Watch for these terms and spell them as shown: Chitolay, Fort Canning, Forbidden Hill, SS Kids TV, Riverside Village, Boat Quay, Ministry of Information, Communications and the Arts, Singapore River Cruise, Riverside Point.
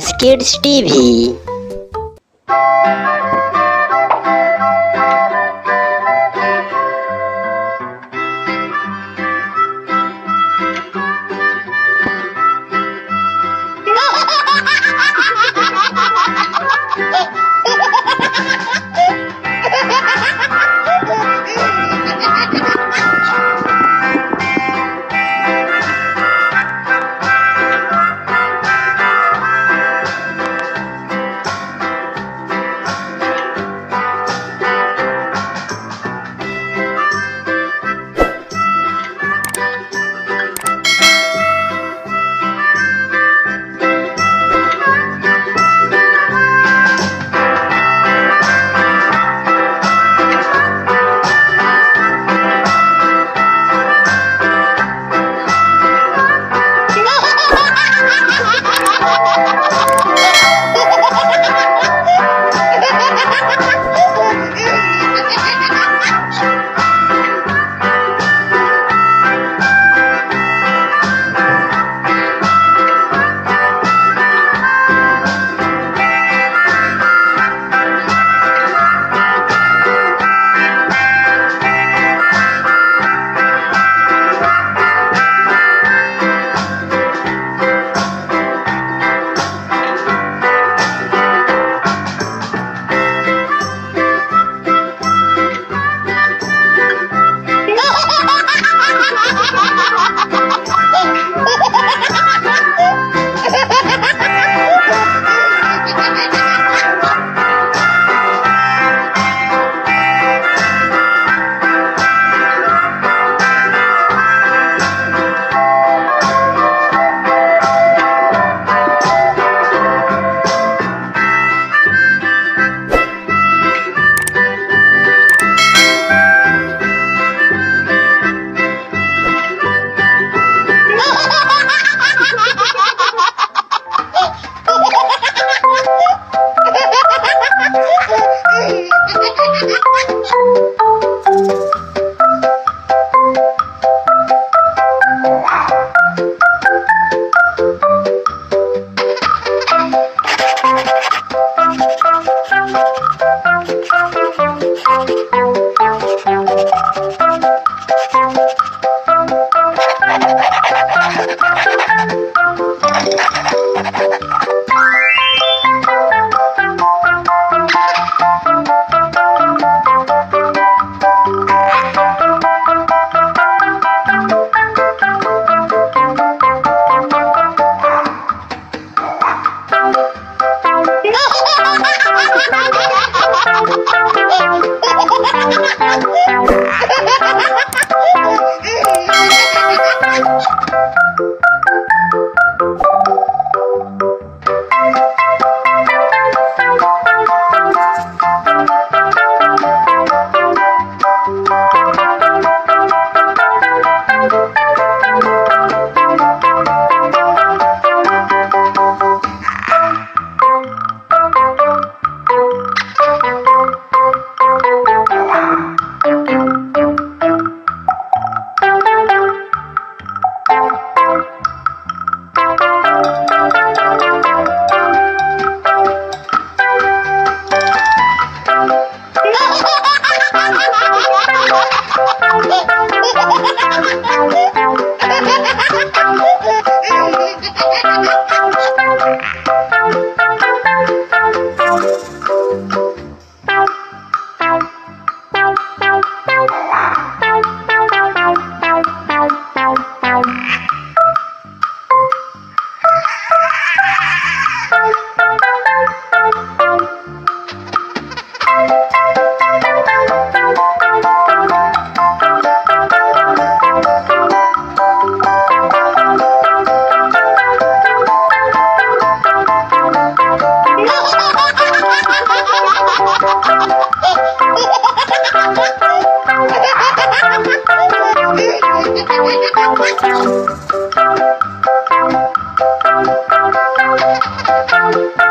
SS Kids TV.